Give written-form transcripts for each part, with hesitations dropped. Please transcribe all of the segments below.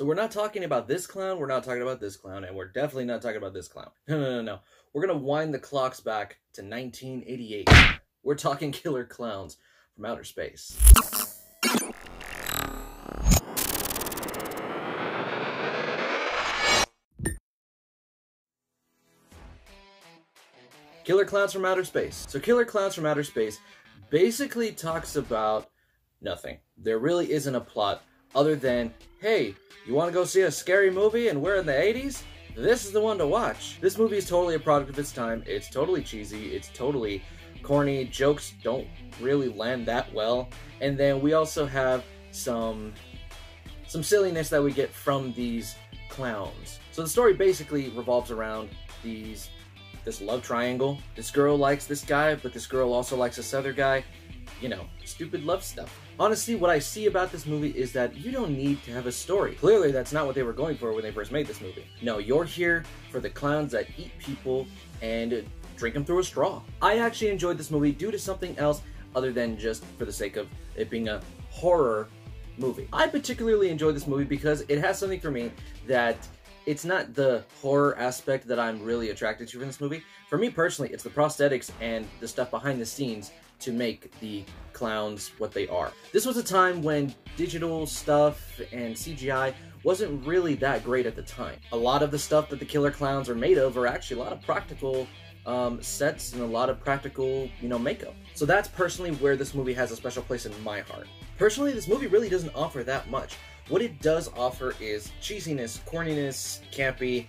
So we're not talking about this clown, we're not talking about this clown, and we're definitely not talking about this clown. No. We're going to wind the clocks back to 1988. We're talking Killer Klowns from Outer Space. Killer Klowns from Outer Space. So Killer Klowns from Outer Space basically talks about nothing. There really isn't a plot other than, hey, you want to go see a scary movie and we're in the 80s? This is the one to watch. This movie is totally a product of its time. It's totally cheesy. It's totally corny. Jokes don't really land that well. And then we also have some silliness that we get from these clowns. So the story basically revolves around this love triangle. This girl likes this guy, but this girl also likes this other guy. You know, stupid love stuff. Honestly, what I see about this movie is that you don't need to have a story. Clearly, that's not what they were going for when they first made this movie. No, you're here for the clowns that eat people and drink them through a straw. I actually enjoyed this movie due to something else other than just for the sake of it being a horror movie. I particularly enjoyed this movie because it has something for me that it's not the horror aspect that I'm really attracted to in this movie. For me personally, it's the prosthetics and the stuff behind the scenes to make the clowns what they are. This was a time when digital stuff and CGI wasn't really that great at the time. A lot of the stuff that the killer clowns are made of are actually a lot of practical sets and a lot of practical, makeup. So that's personally where this movie has a special place in my heart. Personally, this movie really doesn't offer that much. What it does offer is cheesiness, corniness, campy,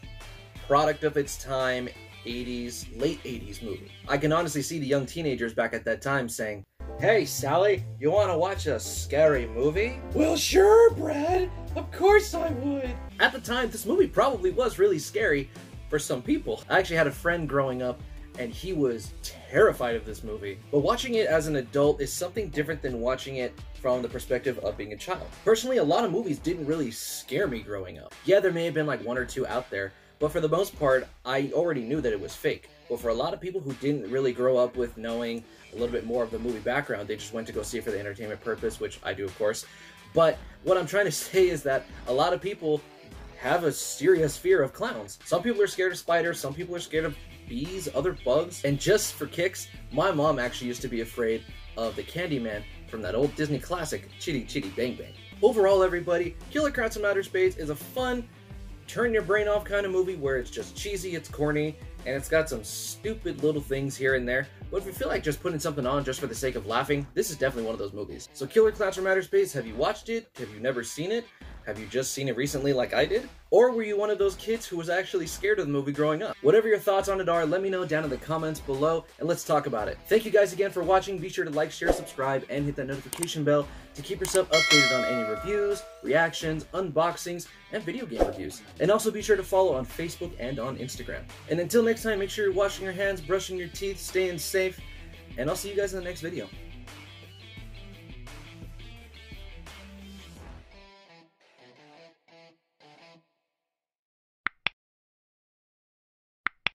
product of its time, 80s, late 80s movie. I can honestly see the young teenagers back at that time saying, "Hey Sally, you wanna watch a scary movie?" "Well sure, Brad, of course I would." At the time, this movie probably was really scary for some people. I actually had a friend growing up and he was terrified of this movie. But watching it as an adult is something different than watching it from the perspective of being a child. Personally, a lot of movies didn't really scare me growing up. Yeah, there may have been like one or two out there, but for the most part, I already knew that it was fake. But for a lot of people who didn't really grow up with knowing a little bit more of the movie background, they just went to go see it for the entertainment purpose, which I do, of course. But what I'm trying to say is that a lot of people have a serious fear of clowns. Some people are scared of spiders, some people are scared of bees, other bugs, and just for kicks, my mom actually used to be afraid of the Candyman from that old Disney classic, Chitty Chitty Bang Bang. Overall, everybody, Killer Klowns from Outer Space is a fun, turn-your-brain-off kind of movie where it's just cheesy, it's corny, and it's got some stupid little things here and there, but if you feel like just putting something on just for the sake of laughing, this is definitely one of those movies. So Killer Klowns from Outer Space, have you watched it? Have you never seen it? Have you just seen it recently like I did? Or were you one of those kids who was actually scared of the movie growing up? Whatever your thoughts on it are, let me know down in the comments below and let's talk about it. Thank you guys again for watching. Be sure to like, share, subscribe, and hit that notification bell to keep yourself updated on any reviews, reactions, unboxings, and video game reviews. And also be sure to follow on Facebook and on Instagram. And until next time, make sure you're washing your hands, brushing your teeth, staying safe, and I'll see you guys in the next video.